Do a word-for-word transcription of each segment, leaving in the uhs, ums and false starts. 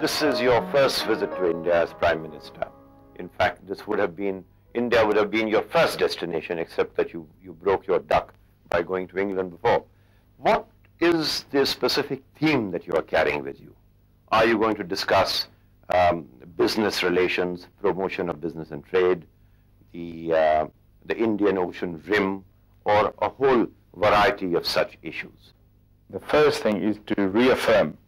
This is your first visit to India as Prime Minister. In fact, this would have been, India would have been your first destination, except that you, you broke your duck by going to England before. What is the specific theme that you are carrying with you? Are you going to discuss um, business relations, promotion of business and trade, the, uh, the Indian Ocean Rim, or a whole variety of such issues? The first thing is to reaffirm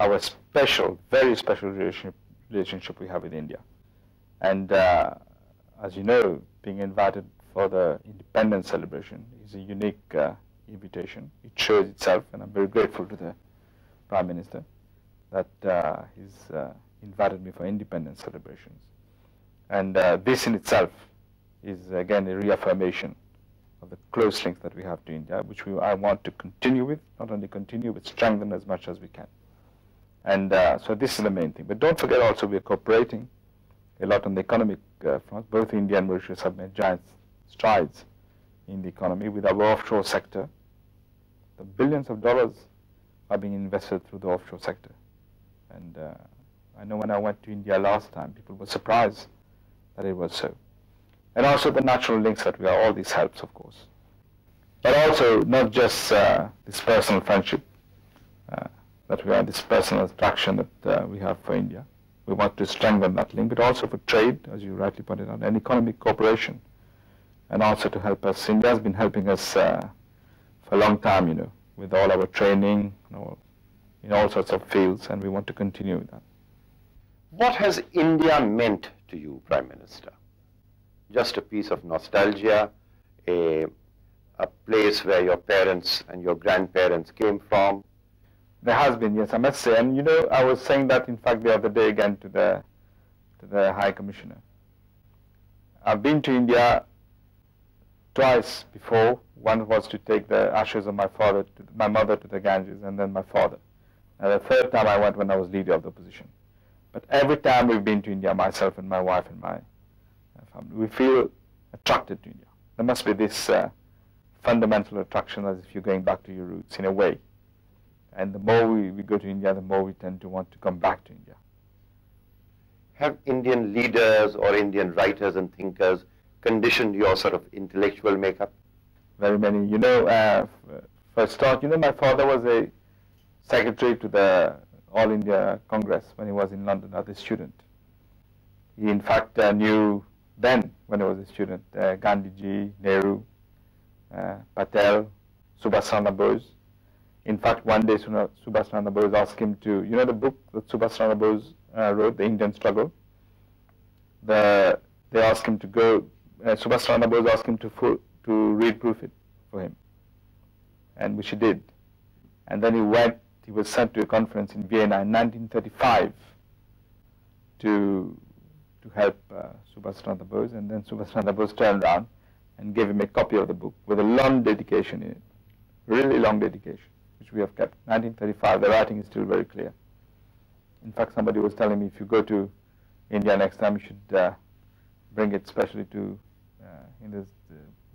our special, very special relationship, relationship we have with India. And uh, as you know, being invited for the independence celebration is a unique uh, invitation. It shows itself, and I'm very grateful to the Prime Minister that uh, he's uh, invited me for independence celebrations. And uh, this in itself is again a reaffirmation of the close links that we have to India, which we, I want to continue with, not only continue, but strengthen as much as we can. And uh, so this is the main thing. But don't forget also we are cooperating a lot on the economic uh, front. Both India and Mauritius have made giant strides in the economy with our offshore sector. The billions of dollars are being invested through the offshore sector. And uh, I know when I went to India last time, people were surprised that it was so. And also the natural links that we are, all this helps, of course. But also not just uh, this personal friendship, uh, that we are, this personal attraction that uh, we have for India. We want to strengthen that link, but also for trade, as you rightly pointed out, and economic cooperation, and also to help us. India has been helping us uh, for a long time, you know, with all our training, you know, in all sorts of fields, and we want to continue with that. What has India meant to you, Prime Minister? Just a piece of nostalgia, a, a place where your parents and your grandparents came from? There has been, yes, I must say. And you know, I was saying that, in fact, the other day again to the, to the High Commissioner. I've been to India twice before. One was to take the ashes of my father, to, my mother to the Ganges, and then my father. And the third time I went when I was leader of the opposition. But every time we've been to India, myself and my wife and my family, we feel attracted to India. There must be this uh, fundamental attraction as if you're going back to your roots in a way. And the more we, we go to India, the more we tend to want to come back to India. Have Indian leaders or Indian writers and thinkers conditioned your sort of intellectual makeup? Very many. You know, uh, first start, you know, my father was a secretary to the All India Congress when he was in London as a student. He, in fact, uh, knew then, when he was a student, uh, Gandhiji, Nehru, uh, Patel, Subhas Chandra Bose. In fact, one day Subhas Chandra Bose asked him to, you know the book that Subhas Chandra Bose uh, wrote, The Indian Struggle? The, they asked him to go, uh, Subhas Chandra Bose asked him to, full, to reproof it for him, and which he did. And then he went, he was sent to a conference in Vienna in nineteen thirty-five to, to help uh, Subhas Chandra Bose, and then Subhas Chandra Bose turned around and gave him a copy of the book with a long dedication in it, really long dedication, which we have kept. nineteen thirty-five, the writing is still very clear. In fact, somebody was telling me, if you go to India next time, you should uh, bring it specially to, uh, in this uh,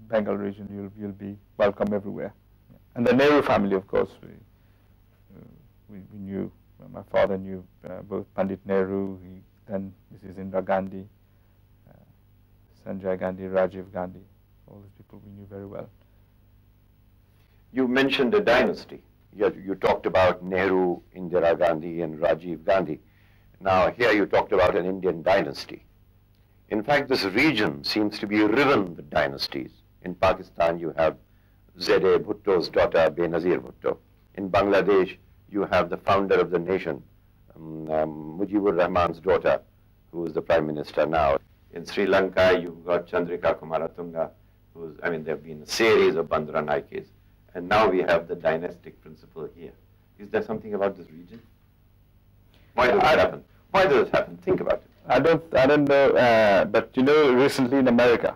Bengal region, you'll, you'll be welcome everywhere. Yeah. And the Nehru family, of course, we, uh, we, we knew, well, my father knew uh, both Pandit Nehru, he, then Missus Indira Gandhi, uh, Sanjay Gandhi, Rajiv Gandhi, all these people we knew very well. You mentioned a dynasty. You, you talked about Nehru, Indira Gandhi, and Rajiv Gandhi. Now, here you talked about an Indian dynasty. In fact, this region seems to be riven with dynasties. In Pakistan, you have Zede Bhutto's daughter, Benazir Bhutto. In Bangladesh, you have the founder of the nation, um, um, Mujibur Rahman's daughter, who is the Prime Minister now. In Sri Lanka, you've got Chandrika Kumaratunga, who's, I mean, there have been a series of Bandaranaikes. And now we have the dynastic principle here. Is there something about this region? Why does it happen? Why does it happen? Think about it. I don't, I don't know, uh, but you know, recently in America,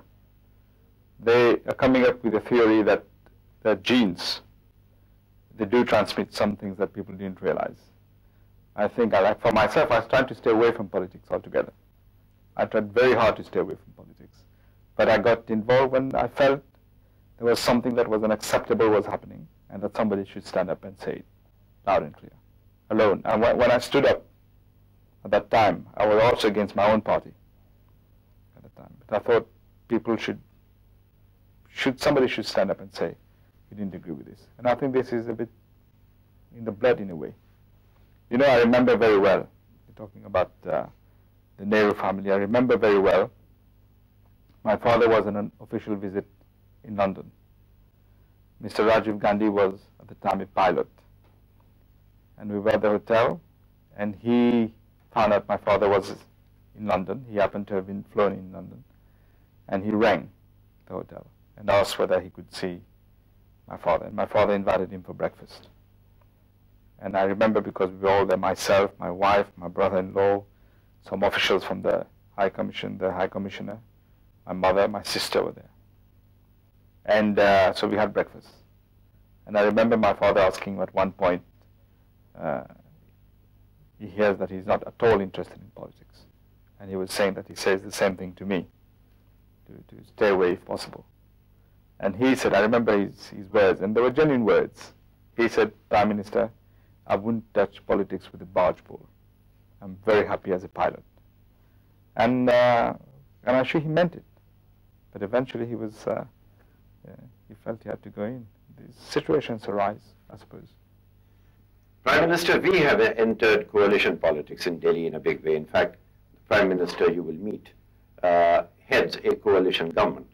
they are coming up with a theory that the genes, they do transmit some things that people didn't realize. I think, I, like for myself, I was trying to stay away from politics altogether. I tried very hard to stay away from politics. But I got involved when I felt there was something that was unacceptable was happening, and that somebody should stand up and say it loud and clear, alone. And when I stood up At that time, I was also against my own party at that time. But I thought people should, should somebody should stand up and say, you didn't agree with this. And I think this is a bit in the blood in a way. You know, I remember very well, talking about uh, the Nehru family, I remember very well, my father was on an official visit in London. Mister Rajiv Gandhi was, at the time, a pilot. And we were at the hotel, and he found out my father was in London. He happened to have been flown in London. And he rang the hotel and asked whether he could see my father. And my father invited him for breakfast. And I remember, because we were all there, myself, my wife, my brother-in-law, some officials from the High Commission, the High Commissioner, my mother, my sister were there. And uh, so we had breakfast. And I remember my father asking at one point, uh, he hears that he's not at all interested in politics. And he was saying that he says the same thing to me, to, to stay away if possible. And he said, I remember his, his words, and they were genuine words. He said, Prime Minister, I wouldn't touch politics with a barge pole. I'm very happy as a pilot. And, uh, and I'm sure he meant it. But eventually he was, uh, yeah, he felt he had to go in. These situations arise, I suppose. Prime Minister, we have entered coalition politics in Delhi in a big way. In fact, the Prime Minister you will meet uh, heads a coalition government.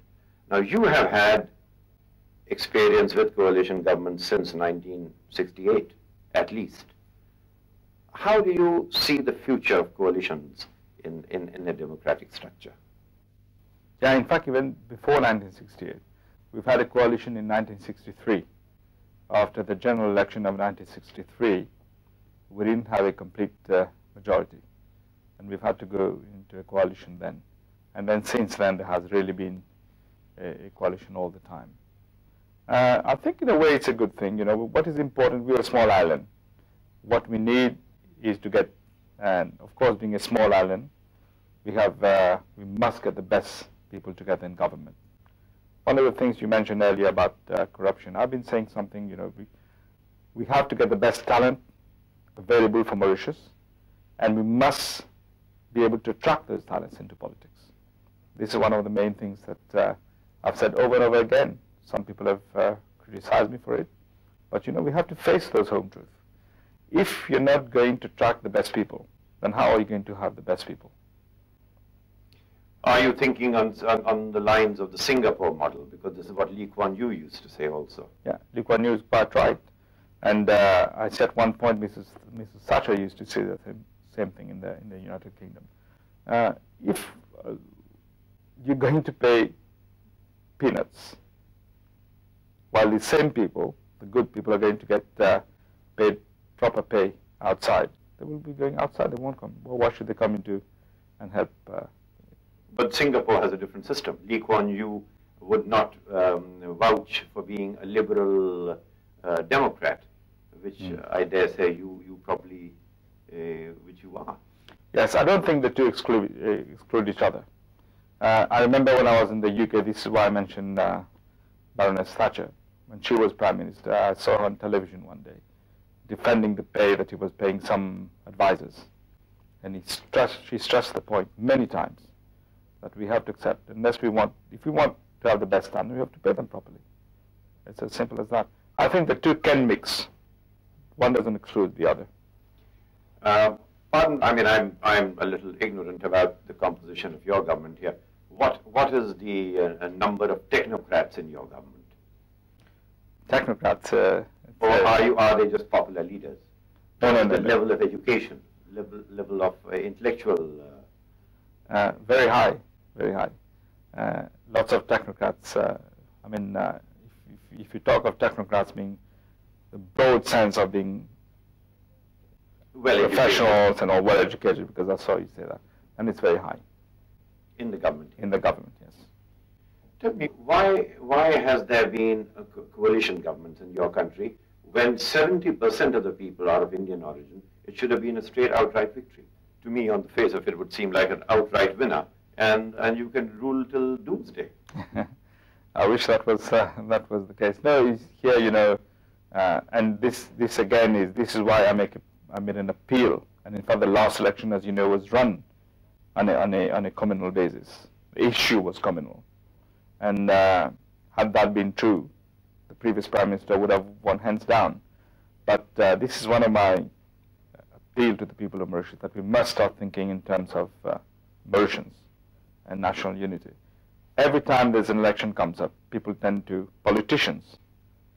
Now, you have had experience with coalition governments since nineteen sixty-eight. At least. How do you see the future of coalitions in, in, in a democratic structure? Yeah, in fact, even before nineteen sixty-eight, we've had a coalition in nineteen sixty-three. After the general election of nineteen sixty-three, we didn't have a complete uh, majority. And we've had to go into a coalition then. And then since then, there has really been a, a coalition all the time. Uh, I think in a way it's a good thing. You know, what is important, we're a small island. What we need is to get, and of course being a small island, we have, uh, we must get the best people together in government. One of the things you mentioned earlier about uh, corruption, I've been saying something, you know, we, we have to get the best talent available for Mauritius, and we must be able to attract those talents into politics. This is one of the main things that uh, I've said over and over again. Some people have uh, criticized me for it, but you know, we have to face those home truths. If you're not going to attract the best people, then how are you going to have the best people? Are you thinking on, on, on the lines of the Singapore model? Because this is what Lee Kuan Yew used to say also. Yeah, Lee Kuan Yew is quite right. And uh, I said at one point, Missus Missus Thatcher used to say the same, same thing in the, in the United Kingdom. Uh, if uh, you're going to pay peanuts, while the same people, the good people, are going to get uh, paid proper pay outside. They will be going outside, they won't come. Well, why should they come into and help? Uh, but Singapore has a different system. Lee Kuan Yew would not um, vouch for being a liberal uh, Democrat, which mm. I dare say you, you probably, uh, which you are. Yes, I don't think the two exclude, uh, exclude each other. Uh, I remember when I was in the U K, this is why I mentioned uh, Baroness Thatcher. When she was Prime Minister, I saw her on television one day defending the pay that he was paying some advisors. And he stressed, she stressed the point many times that we have to accept, unless we want, if we want to have the best standard, we have to pay them properly. It's as simple as that. I think the two can mix. One doesn't exclude the other. Uh, pardon, I mean, I'm, I'm a little ignorant about the composition of your government here. What, what is the uh, number of technocrats in your government? Technocrats, uh, or are you? Are they just popular leaders? No, no, no. The no. level of education, level level of uh, intellectual, uh, uh, very high, very high. Uh, lots of technocrats. Uh, I mean, uh, if, if, if you talk of technocrats being the broad sense of being well professionals and all well educated, because I saw you say that, and it's very high in the government. In the government, yes. Tell me, why, why has there been a co coalition government in your country when seventy percent of the people are of Indian origin? It should have been a straight outright victory. To me, on the face of it, would seem like an outright winner, and, and you can rule till doomsday. I wish that was, uh, that was the case. No, here, you know, uh, and this, this again is, this is why I, make a, I made an appeal And in fact, the last election, as you know, was run on a, on a, on a communal basis. The issue was communal. And uh, had that been true, the previous Prime Minister would have won hands down. But uh, this is one of my appeal to the people of Mauritius, that we must start thinking in terms of uh, Mauritians and national unity. Every time there's an election comes up, people tend to, politicians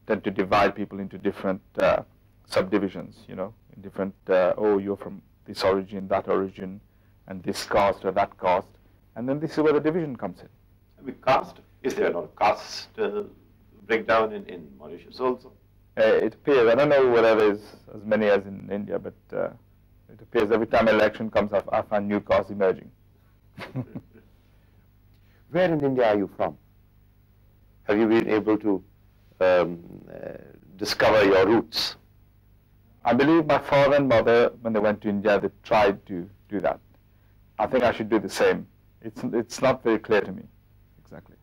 tend to divide people into different uh, subdivisions, you know, in different, uh, oh, you're from this origin, that origin, and this caste or that caste. And then this is where the division comes in. I mean, caste, is there a lot of caste uh, breakdown in, in Mauritius also? Uh, it appears, I don't know whether there's as many as in India, but uh, it appears every time an election comes up, I find new castes emerging. Where in India are you from? Have you been able to um, uh, discover your roots? I believe my father and mother, when they went to India, they tried to do that. I think I should do the same. It's, it's not very clear to me, exactly.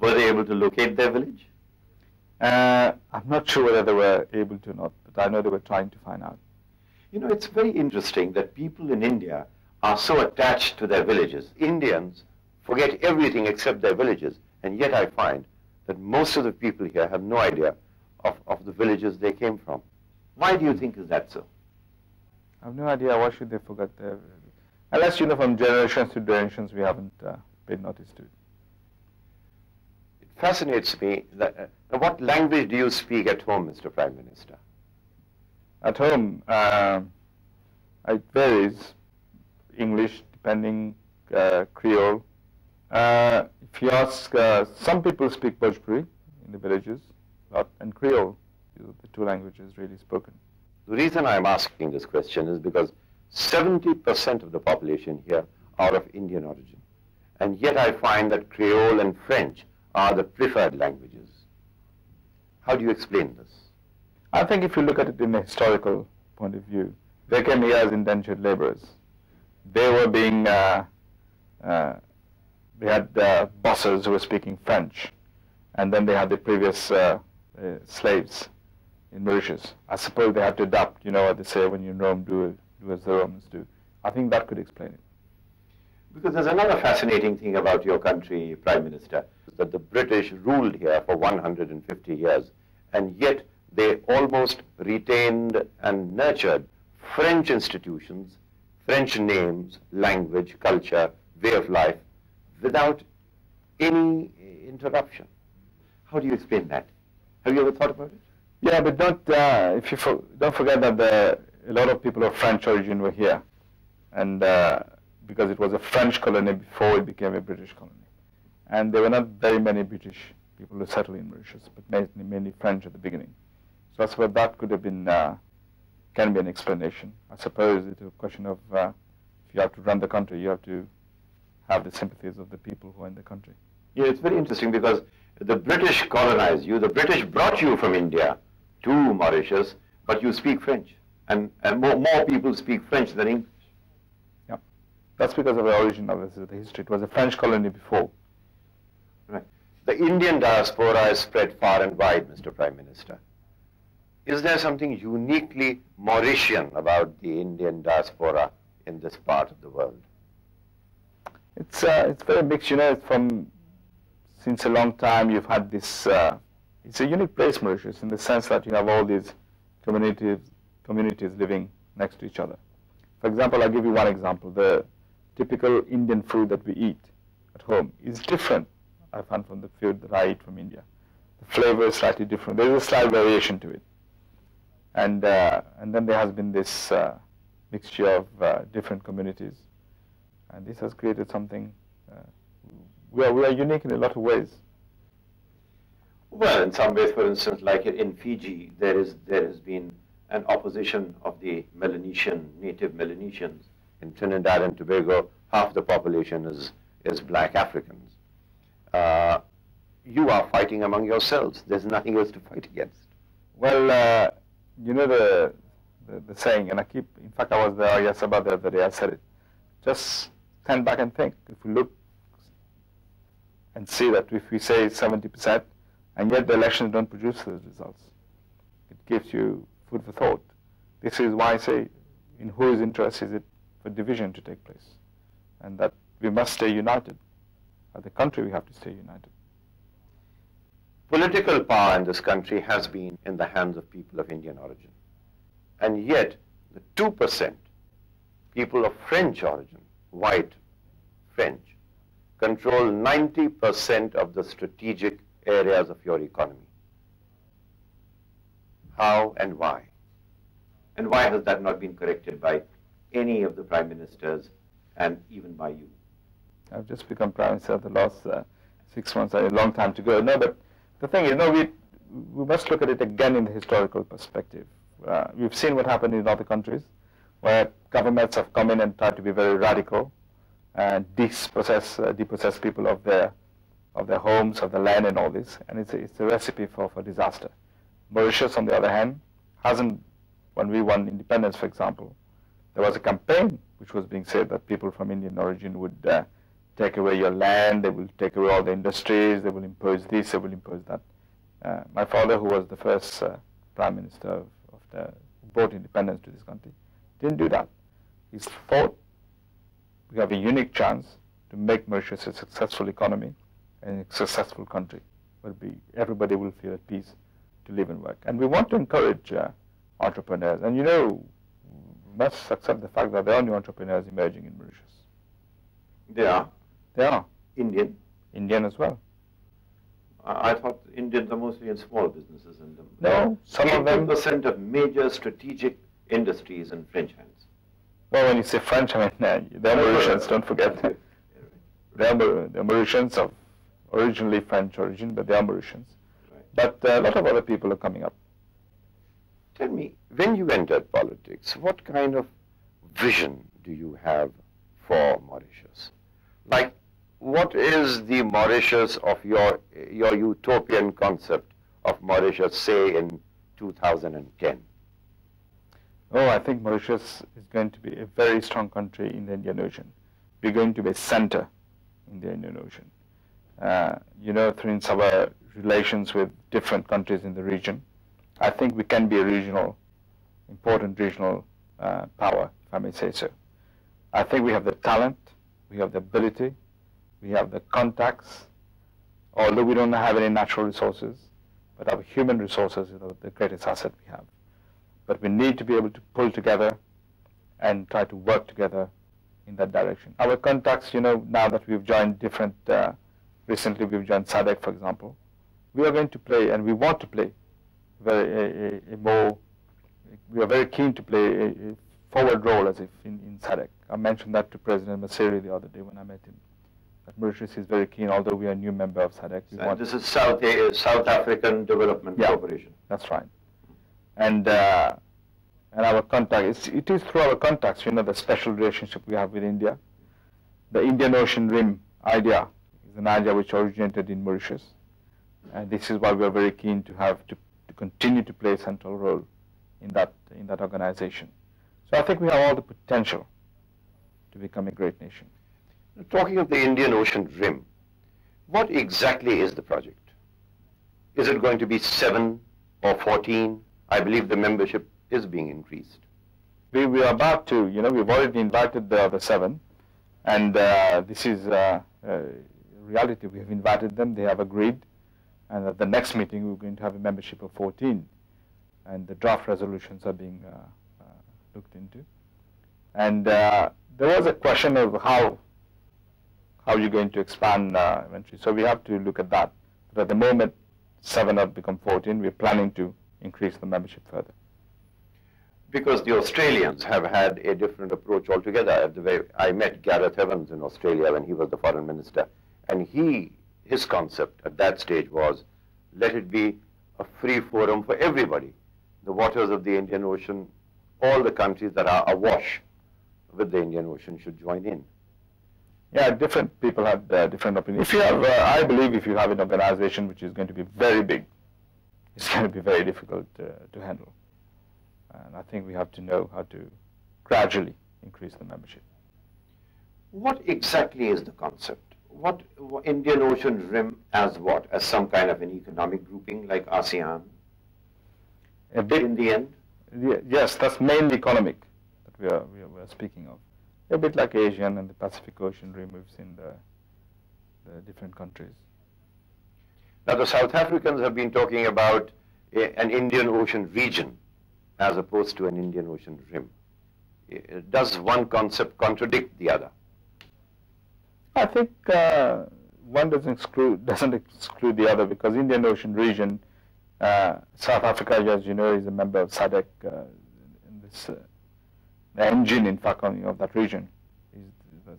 Were they able to locate their village? Uh, I'm not sure whether they were able to or not, but I know they were trying to find out. You know, it's very interesting that people in India are so attached to their villages. Indians forget everything except their villages, and yet I find that most of the people here have no idea of, of the villages they came from. Why do you think is that so? I have no idea. Why should they forget their villages? Unless, you know, from generations to generations, we haven't uh, paid notice to it. It fascinates me that, uh, what language do you speak at home, Mister Prime Minister? At home, uh, it varies. English, depending, uh, Creole. Uh, if you ask, uh, some people speak Bhojpuri in the villages, and Creole, the two languages really spoken. The reason I'm asking this question is because seventy percent of the population here are of Indian origin, and yet I find that Creole and French are the preferred languages. How do you explain this? I think if you look at it in a historical point of view, they came here as indentured laborers. They were being, uh, uh, they had uh, bosses who were speaking French, and then they had the previous uh, uh, slaves in Mauritius. I suppose they had to adapt, you know what they say, when you in Rome, do it. Do as the Romans do. I think that could explain it. Because there's another fascinating thing about your country, Prime Minister, that the British ruled here for one hundred fifty years, and yet they almost retained and nurtured French institutions, French names, language, culture, way of life, without any interruption. How do you explain that? Have you ever thought about it? Yeah, but don't, uh, if you for, don't forget that the a lot of people of French origin were here, and uh, because it was a French colony before it became a British colony. And there were not very many British people who settled in Mauritius, but mainly, mainly French at the beginning. So that's where that could have been, uh, can be an explanation. I suppose it's a question of, uh, if you have to run the country, you have to have the sympathies of the people who are in the country. Yeah, it's very interesting because the British colonized you, the British brought you from India to Mauritius, but you speak French. And, and more, more people speak French than English. Yeah, that's because of the origin of this, the history. It was a French colony before. Right. The Indian diaspora is spread far and wide, Mister Prime Minister. Is there something uniquely Mauritian about the Indian diaspora in this part of the world? It's uh, it's very mixed. You know, it's from since a long time you've had this. Uh, it's a unique place, Mauritius, in the sense that you have all these communities. communities living next to each other. For example, I'll give you one example. The typical Indian food that we eat at home is different, I found, from the food that I eat from India. The flavor is slightly different. There is a slight variation to it. And, uh, and then there has been this uh, mixture of uh, different communities. And this has created something. Uh, we, are, we are unique in a lot of ways. Well, in some ways, for instance, like in Fiji, there is, there has been an opposition of the Melanesian, native Melanesians. In Trinidad and Tobago, half the population is, is black Africans. Uh, you are fighting among yourselves. There's nothing else to fight against. Well, uh, you know the, the, the saying, and I keep, in fact, I was there yesterday, about the other day, I said it. Just stand back and think. If we look and see that if we say seventy percent, and yet the elections don't produce those results, it gives you food for thought. This is why I say in whose interest is it for division to take place? And that we must stay united. As a country, we have to stay united. Political power in this country has been in the hands of people of Indian origin. And yet, the two percent people of French origin, white French, control ninety percent of the strategic areas of your economy. How and why? And why has that not been corrected by any of the prime ministers and even by you? I've just become prime minister the last uh, six months, a long time to go. No, but the thing is, no, we, we must look at it again in the historical perspective. Uh, we've seen what happened in other countries where governments have come in and tried to be very radical and dispossess, uh, depossess people of their, of their homes, of the land and all this. And it's a, it's a recipe for, for disaster. Mauritius, on the other hand, hasn't, when we won independence, for example, there was a campaign which was being said that people from Indian origin would uh, take away your land, they will take away all the industries, they will impose this, they will impose that. Uh, my father, who was the first uh, prime minister of, of the, who brought independence to this country, didn't do that. He fought. We have a unique chance to make Mauritius a successful economy and a successful country where be, everybody will feel at peace to live and work. And we want to encourage uh, entrepreneurs. And you know, we must accept the fact that there are new entrepreneurs emerging in Mauritius. They are? They are. Indian? Indian as well. I, I thought Indians are mostly in small businesses. And no, some of them... eighty percent of major strategic industries in French hands. Well, when you say French, I mean, uh, they're Mauritians, don't forget. They're Mauritians of originally French origin, but they are Mauritians. Right. But uh, a lot of other people are coming up. Tell me, when you entered politics, what kind of vision do you have for Mauritius? Like, what is the Mauritius of your, your utopian concept of Mauritius, say, in two thousand ten? Oh, I think Mauritius is going to be a very strong country in the Indian Ocean. We're going to be a center in the Indian Ocean. Uh, you know, through our relations with different countries in the region, I think we can be a regional, important regional uh, power, if I may say so. I think we have the talent, we have the ability, we have the contacts, although we don't have any natural resources, but our human resources are the greatest asset we have. But we need to be able to pull together and try to work together in that direction. Our contacts, you know, now that we've joined different, uh, recently we've joined SADC, for example, we are going to play, and we want to play, very, a, a more, we are very keen to play a, a forward role as if in, in SADC. I mentioned that to President Maseri the other day when I met him. That Mauritius is very keen, although we are a new member of SADC. And this is South, uh, South African Development yeah, Corporation. That's right. And uh, and our contacts, it is through our contacts, you know, the special relationship we have with India. The Indian Ocean Rim idea is an idea which originated in Mauritius. And this is why we are very keen to have to, to continue to play a central role in that, in that organization. So I think we have all the potential to become a great nation. Talking of the Indian Ocean Rim, what exactly is the project? Is it going to be seven or fourteen? I believe the membership is being increased. We, we are about to, you know, we've already invited the other seven, and uh, this is uh, uh, reality. We have invited them, they have agreed, and at the next meeting we're going to have a membership of fourteen, and the draft resolutions are being uh, uh, looked into. And uh, there was a question of how, how you're going to expand uh, eventually, so we have to look at that. But at the moment, seven have become fourteen, we're planning to increase the membership further. Because the Australians have had a different approach altogether. At the very, I met Gareth Evans in Australia when he was the foreign minister, and he, his concept at that stage was, let it be a free forum for everybody. The waters of the Indian Ocean, all the countries that are awash with the Indian Ocean should join in. Yeah, different people have uh, different opinions. If you have, uh, I believe if you have an organization which is going to be very big, it's going to be very difficult uh, to handle. And I think we have to know how to gradually increase the membership. What exactly is the concept? What, what Indian Ocean Rim as what? As some kind of an economic grouping like ASEAN? A bit in the end? The, yes, that's mainly economic. we are, we are, we are speaking of. A bit like Asian and the Pacific Ocean removes in the, the different countries. Now, the South Africans have been talking about a, an Indian Ocean region as opposed to an Indian Ocean rim. Does one concept contradict the other? I think uh, one doesn't exclude, doesn't exclude the other, because Indian Ocean region, uh, South Africa, as you know, is a member of SADC. Uh, in this, uh, the engine, in fact, of that region is the,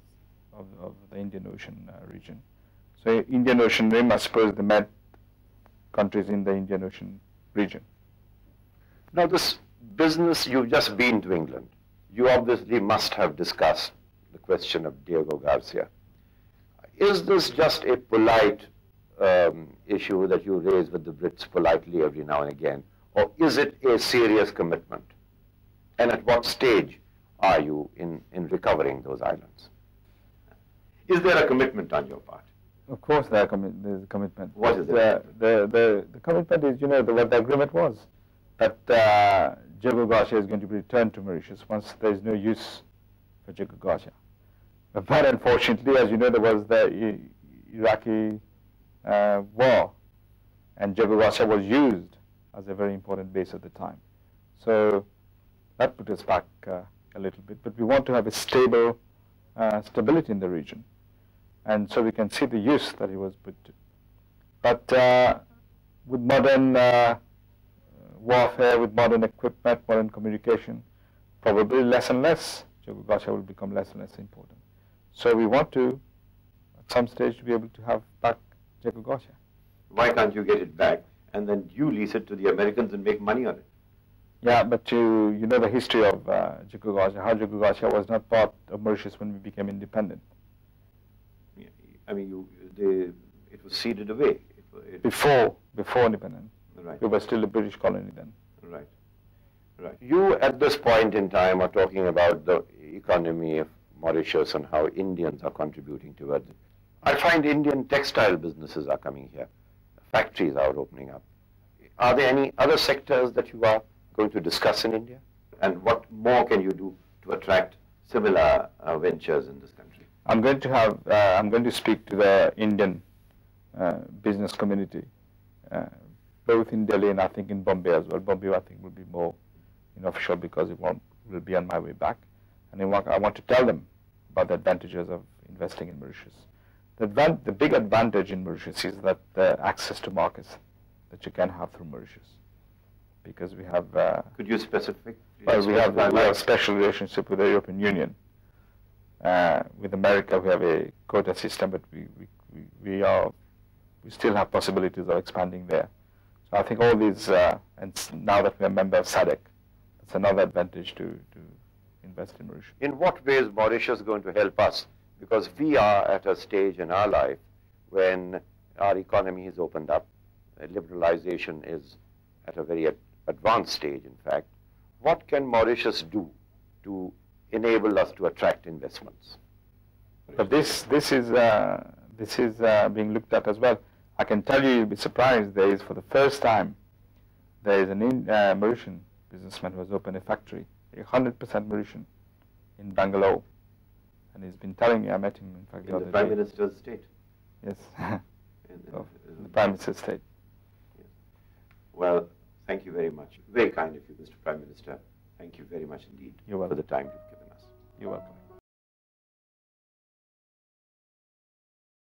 of, of the Indian Ocean uh, region. So Indian Ocean rim, I suppose, the M E D countries in the Indian Ocean region. Now, this business, you've just been to England. You obviously must have discussed the question of Diego Garcia. Is this just a polite um, issue that you raise with the Brits politely every now and again, or is it a serious commitment? And at what stage are you in, in recovering those islands? Is there a commitment on your part? Of course there commi there's a commitment. What is the, the, the, the commitment is, you know, the, what the agreement was, that uh, Jogogosha is going to be returned to Mauritius once there is no use for Jogogosha. But unfortunately, as you know, there was the Iraqi uh, war, and Jogogosha was used as a very important base at the time. So that put us back uh, a little bit. But we want to have a stable uh, stability in the region, and so we can see the use that it was put to. But uh, with modern uh, warfare, with modern equipment, modern communication, probably less and less, Jogogosha will become less and less important. So we want to, at some stage, to be able to have back Jogogosha. Why can't you get it back and then you lease it to the Americans and make money on it? Yeah, but you, you know the history of uh, Jogogosha, how Jogogosha was not part of Mauritius when we became independent. Yeah, I mean, you, they, it was ceded away. It, it before, before independence. Right. We were still a British colony then. Right. Right. You, at this point in time, are talking about the economy of Mauritius and how Indians are contributing towards it. I find Indian textile businesses are coming here. Factories are opening up. Are there any other sectors that you are going to discuss in India? And what more can you do to attract similar uh, ventures in this country? I'm going to have, uh, I'm going to speak to the Indian uh, business community, uh, both in Delhi and I think in Bombay as well. Bombay, I think, will be more in offshore because it won't, will be on my way back. And I want to tell them about the advantages of investing in Mauritius. The, the big advantage in Mauritius is that the access to markets that you can have through Mauritius, because we have... Uh, Could you specify? Well, we have, we have a special relationship with the European Union. Uh, with America, we have a quota system, but we, we, we, we, are, we still have possibilities of expanding there. So I think all these, uh, and now that we are a member of SADC, that's another advantage to... to invest in Mauritius. In what way is Mauritius going to help us? Because we are at a stage in our life when our economy has opened up. Liberalization is at a very advanced stage, in fact. What can Mauritius do to enable us to attract investments? But this, this is, uh, this is uh, being looked at as well. I can tell you, you'll be surprised, there is, for the first time, there is an in, uh, Mauritian businessman who has opened a factory, one hundred percent Mauritian, in Bangalore, and he's been telling me, I met him in fact the, in the other Prime day. Minister's state? Yes, in the, oh, in the Prime Minister's state. Yes. Well, thank you very much. Very kind of you, Mister Prime Minister. Thank you very much indeed. You're welcome. For the time you've given us. You're welcome.